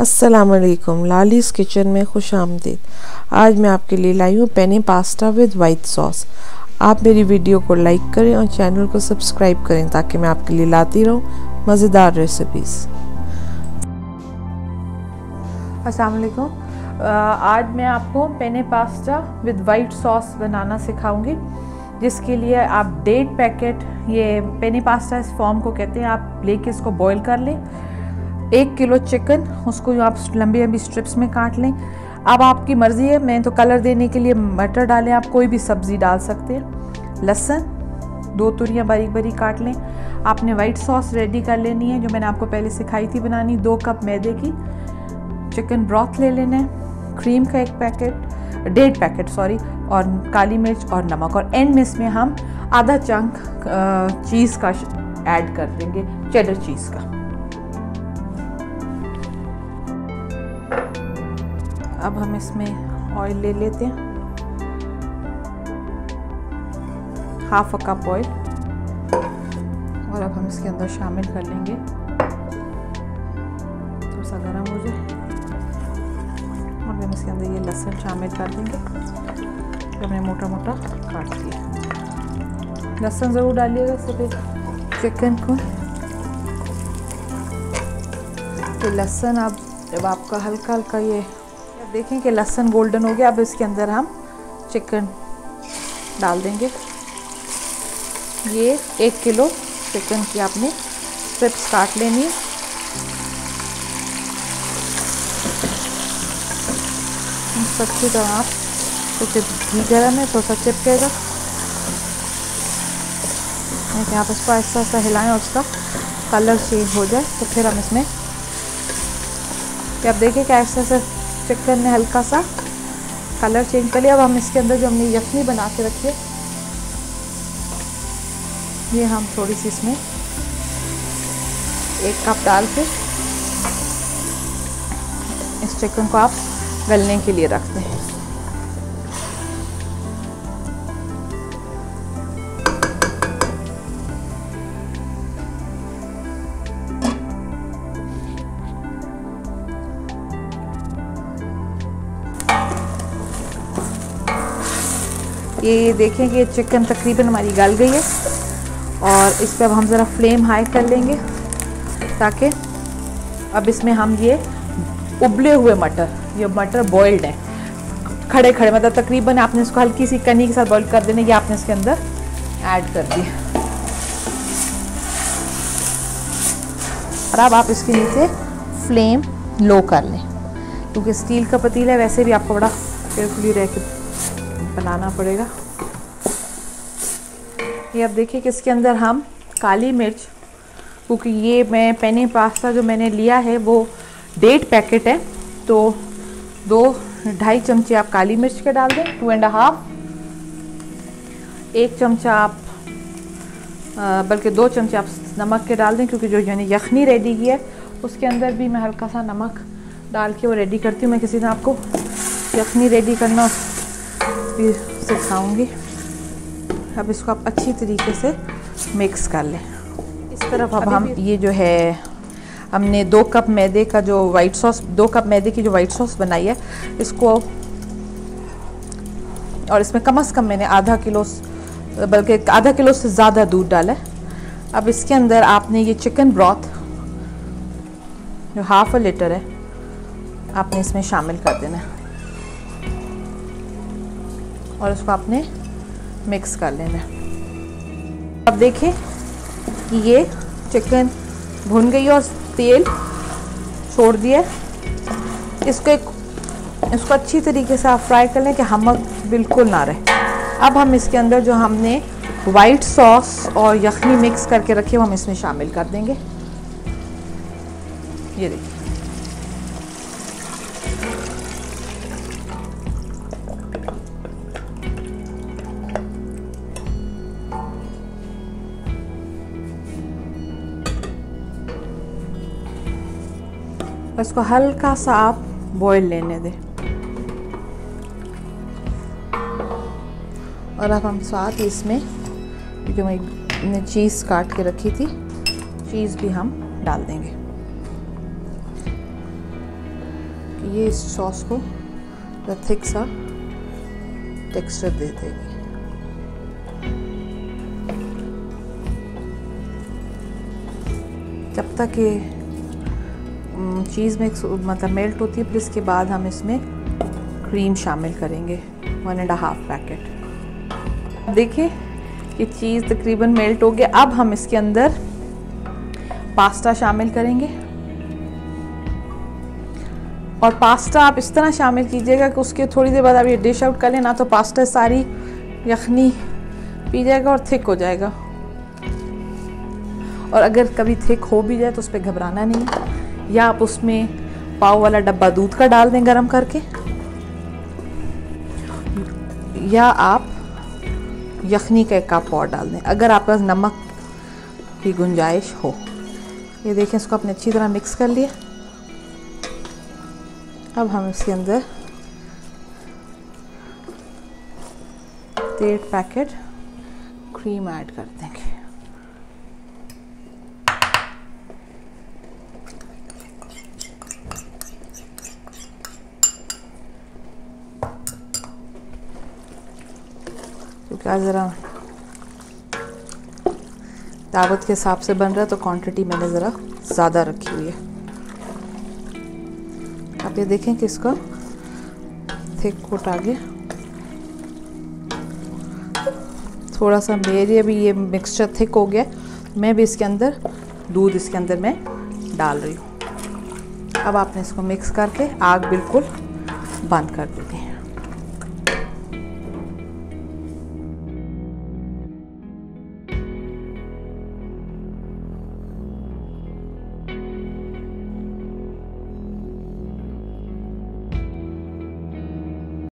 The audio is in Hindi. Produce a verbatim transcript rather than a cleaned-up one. अस्सलामुअलैकुम, लालीज़ किचन में खुश आमदीद। आज मैं आपके लिए लाई हूँ पेने पास्ता विद वाइट सॉस। आप मेरी वीडियो को लाइक करें और चैनल को सब्सक्राइब करें ताकि मैं आपके लिए लाती रहूँ मज़ेदार रेसिपीज़। अस्सलामुअलैकुम, आज मैं आपको penne pasta with white sauce बनाना सिखाऊँगी, जिसके लिए आप डेढ़ पैकेट ये पेने पास्ता इस फॉर्म को कहते हैं, आप लेके इसको बॉयल कर लें। एक किलो चिकन, उसको आप लंबी लंबी स्ट्रिप्स में काट लें। अब आपकी मर्ज़ी है, मैं तो कलर देने के लिए मटर डालें, आप कोई भी सब्ज़ी डाल सकते हैं। लहसुन दो तुरियां बारीक बारीक काट लें। आपने वाइट सॉस रेडी कर लेनी है जो मैंने आपको पहले सिखाई थी बनानी। दो कप मैदे की चिकन ब्रॉथ ले लेना है, क्रीम का एक पैकेट डेढ़ पैकेट सॉरी और काली मिर्च और नमक, और एंड में इसमें हम आधा चंक चीज़ का ऐड कर देंगे, चेडर चीज़ का। अब हम इसमें ऑयल ले लेते हैं, हाफ अ कप ऑयल, और अब हम इसके अंदर शामिल कर लेंगे। थोड़ा सा गर्म हो जाए और हम इसके अंदर ये लहसुन शामिल कर देंगे, हमने मोटा मोटा काट दिया। लहसुन ज़रूर डालिएगा, इससे चिकन को तो लहसुन आप जब आपका हल्का हल्का ये देखें कि लहसुन गोल्डन हो गया, अब इसके अंदर हम चिकन डाल देंगे। ये एक किलो चिकन की आपने स्ट्रिप्स काट लेनी है। सच्ची तो आप क्योंकि घी गर्म है तो सा चिपकेगा, लेकिन आप इसको ऐसा ऐसा हिलाएं और उसका कलर चेंज हो जाए तो फिर हम इसमें आप देखें कि ऐसा ऐसा चिकन ने हल्का सा कलर चेंज कर लिया। अब हम इसके अंदर जो हमने यखनी बना के रखी है ये हम थोड़ी सी इसमें एक कप डाल के इस चिकन को आप गलने के लिए रखते हैं। ये देखें कि चिकन तकरीबन हमारी गल गई है और इस पर अब हम ज़रा फ्लेम हाई कर लेंगे ताकि अब इसमें हम ये उबले हुए मटर, ये मटर बॉइल्ड है खड़े खड़े, मतलब तकरीबन आपने इसको हल्की सी कनी के साथ बॉइल कर देने, ये आपने इसके अंदर ऐड कर दिए। और अब आप इसके नीचे फ्लेम लो कर लें, क्योंकि स्टील का पतीला है, वैसे भी आपको बड़ा केयरफुली रह के बनाना पड़ेगा। ये आप देखिए कि इसके अंदर हम काली मिर्च, क्योंकि ये मैं पेने पास्ता जो मैंने लिया है वो डेढ़ पैकेट है, तो दो ढाई चमचे आप काली मिर्च के डाल दें, टू एंड हाफ एक चमचा आप बल्कि दो चमचे आप नमक के डाल दें, क्योंकि जो यानी यखनी रेडी की है उसके अंदर भी मैं हल्का सा नमक डाल के वो रेडी करती हूँ। मैं किसी दिन आपको यखनी रेडी करना भी सिखाऊंगी। अब इसको आप अच्छी तरीके से मिक्स कर लें। इस तरफ अब हम ये जो है हमने दो कप मैदे का जो वाइट सॉस दो कप मैदे की जो वाइट सॉस बनाई है इसको, और इसमें कम से कम मैंने आधा किलो बल्कि आधा किलो से ज़्यादा दूध डाला है। अब इसके अंदर आपने ये चिकन ब्रॉथ जो हाफ अ लीटर है आपने इसमें शामिल कर देना है और उसको आपने मिक्स कर लेना। अब देखिए कि ये चिकन भुन गई और तेल छोड़ दिया। इसको एक इसको अच्छी तरीके से आप फ्राई कर लें कि नमक बिल्कुल ना रहे। अब हम इसके अंदर जो हमने वाइट सॉस और यखनी मिक्स करके रखी वो हम इसमें शामिल कर देंगे। ये देखिए इसको हल्का सा आप बॉईल लेने दें, और अब हम साथ इसमें जो मैंने चीज़ काट के रखी थी चीज़ भी हम डाल देंगे। ये इस सॉस को थिक सा टेक्सचर दे देगी। जब तक ये चीज़ में मतलब मेल्ट होती है, फिर इसके बाद हम इसमें क्रीम शामिल करेंगे, वन एंड हाफ पैकेट। देखिए कि चीज़ तकरीबन मेल्ट हो गया। अब हम इसके अंदर पास्ता शामिल करेंगे, और पास्ता आप इस तरह शामिल कीजिएगा कि उसके थोड़ी देर बाद आप ये डिश आउट कर लें, ना तो पास्ता सारी यखनी पी जाएगा और थिक हो जाएगा। और अगर कभी थिक हो भी जाए तो उस पर घबराना नहीं, या आप उसमें पाव वाला डब्बा दूध का डाल दें गरम करके, या आप यखनी का एक कप और डाल दें अगर आपके पास नमक की गुंजाइश हो। ये देखें, इसको आपने अच्छी तरह मिक्स कर लिया। अब हम इसके अंदर डेढ़ पैकेट क्रीम ऐड कर देंगे। क्योंकि आज ज़रा दावत के हिसाब से बन रहा है तो क्वांटिटी मैंने ज़रा ज़्यादा रखी हुई है। आप ये देखें कि इसका थिक कोट आ गया, थोड़ा सा मेरे अभी ये मिक्सचर थिक हो गया। मैं भी इसके अंदर दूध इसके अंदर मैं डाल रही हूँ। अब आपने इसको मिक्स करके आग बिल्कुल बंद कर देनी है।